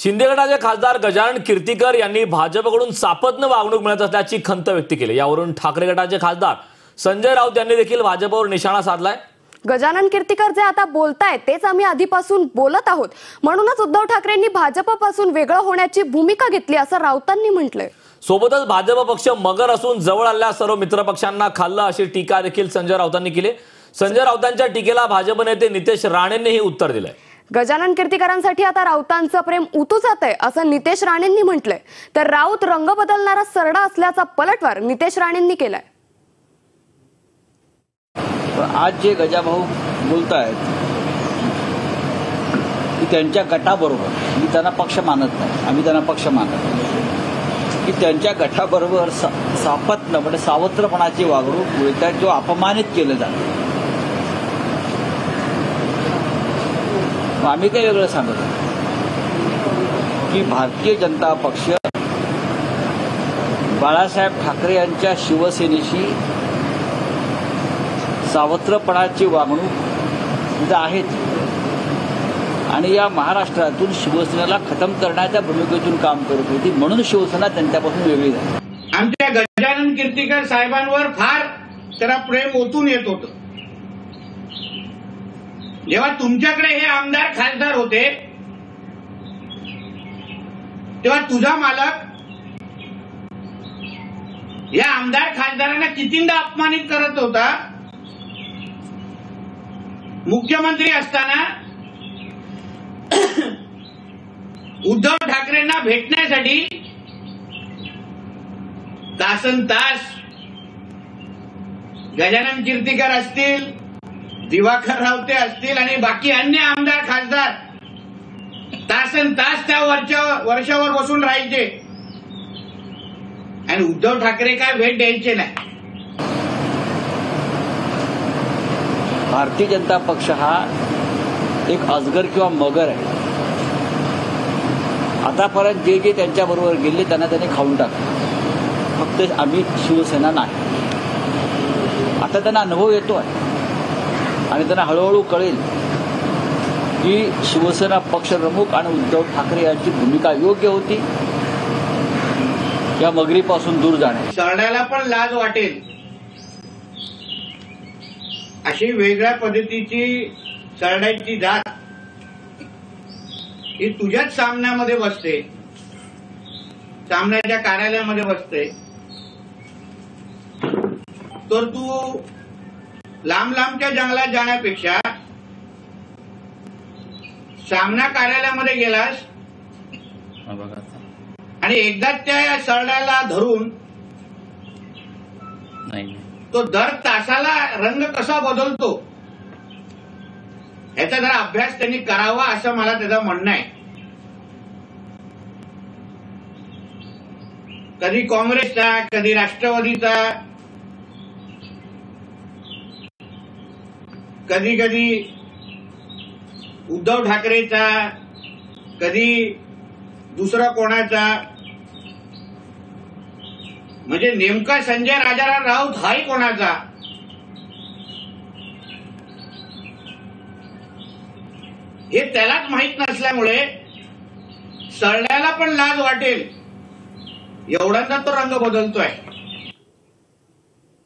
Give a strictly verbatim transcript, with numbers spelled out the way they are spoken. शिंदे गटाचे खासदार गजानन कीर्तिकर यांनी भाजपकडून सापत्न वागणूक मिळत असल्याची खंत व्यक्त केली। यावरून ठाकरे गटाचे खासदार संजय राऊत यांनी देखील भाजपवर निशाणा साधलाय। गजानन कीर्तिकर जे आता बोलतायत तेच आम्ही आधीपासून बोलत आहोत, म्हणूनच उद्धव ठाकरेंनी भाजपपासून वेगळं होण्याची भूमिका घेतली असं राऊतांनी म्हटलंय। सोबतच भाजप पक्ष मगर असून जवळ आलेल्या सर्व मित्र पक्षांना खाल्लं अशी टीका देखील संजय राऊतांनी केली। संजय राऊतांच्या टीकेला भाजप नेते नितेश राणेंनीही उत्तर दिलंय। गजानन कीर्तिकरांसाठी आता राऊतांचं प्रेम उतू जातंय असं नितेश राणेंनी म्हटलंय। तर राऊत रंग बदलणारा सरडा असल्याचा पलटवार नितेश राणेंनी केलाय। आज जे गजाभाऊ बोलतायत की त्यांच्या गटाबरोबर, मी त्यांना पक्ष मानत नाही, आम्ही त्यांना पक्ष मानत नाही, की त्यांच्या गटाबरोबर सापत्न म्हणजे सावत्रपणाची वागणूक मिळतात, जो अपमानित केलं जातं। आम्ही काही वेगळं सांगतो की भारतीय जनता पक्ष बाळासाहेब ठाकरे यांच्या शिवसेनेशी सावत्रपणाची वागणूक आहेत आणि या महाराष्ट्रातून शिवसेनेला खतम करण्याच्या भूमिकेतून काम करत होती, म्हणून शिवसेना त्यांच्यापासून वेगळी झाली। आमच्या गजानन कीर्तिकर साहेबांवर फार त्याला प्रेम ओतून येत होतं। जेव्हा तुमच्याकडे हे आमदार खासदार होते तेव्हा तुझा मालक या आमदार खासदारांना कितींदा अपमानित करत होता। मुख्यमंत्री असताना उद्धव ठाकरेंना भेटण्यासाठी तासन तास गजानन कीर्तिकर असतील, दिवाकर रावते असतील आणि बाकी अन्य आमदार खासदार तासन तास त्या वर्षावर बसून राहायचे आणि उद्धव ठाकरे काय भेट द्यायचे नाही। भारतीय जनता पक्ष हा एक अजगर किंवा मगर आहे। आतापर्यंत जे जे त्यांच्याबरोबर गेले त्यांना त्यांनी खाऊन टाकलं, फक्त आम्ही शिवसेना नाही। आता त्यांना अनुभव येतो आहे आणि त्यांना हळूहळू कळेल की शिवसेना पक्षप्रमुख आणि उद्धव ठाकरे यांची भूमिका योग्य होती, या मगरीपासून दूर जाणे। सरण्याला पण लाज वाटेल अशी वेगळ्या पद्धतीची सरण्याची जात ही तुझ्याच सामन्यामध्ये बसते, सामन्याच्या कार्यालयामध्ये बसते, तर तू लांब लांबच्या जंगलात जाण्यापेक्षा सामना कार्यालयामध्ये गेलास आणि एकदा त्या सरड्याला धरून तो दर तासाला रंग कसा बदलतो याचा जरा अभ्यास त्यांनी करावा असं मला त्याचं म्हणणं आहे। कधी काँग्रेसचा, कधी राष्ट्रवादीचा, कधी कधी उद्धव ठाकरेचा, कधी दुसरा कोणाचा, म्हणजे नेमका संजय राजाराम राऊत हाही कोणाचा हे त्यालाच माहित नसल्यामुळे सरण्याला पण लाज वाटेल एवढ्यांदा तो रंग बदलतोय।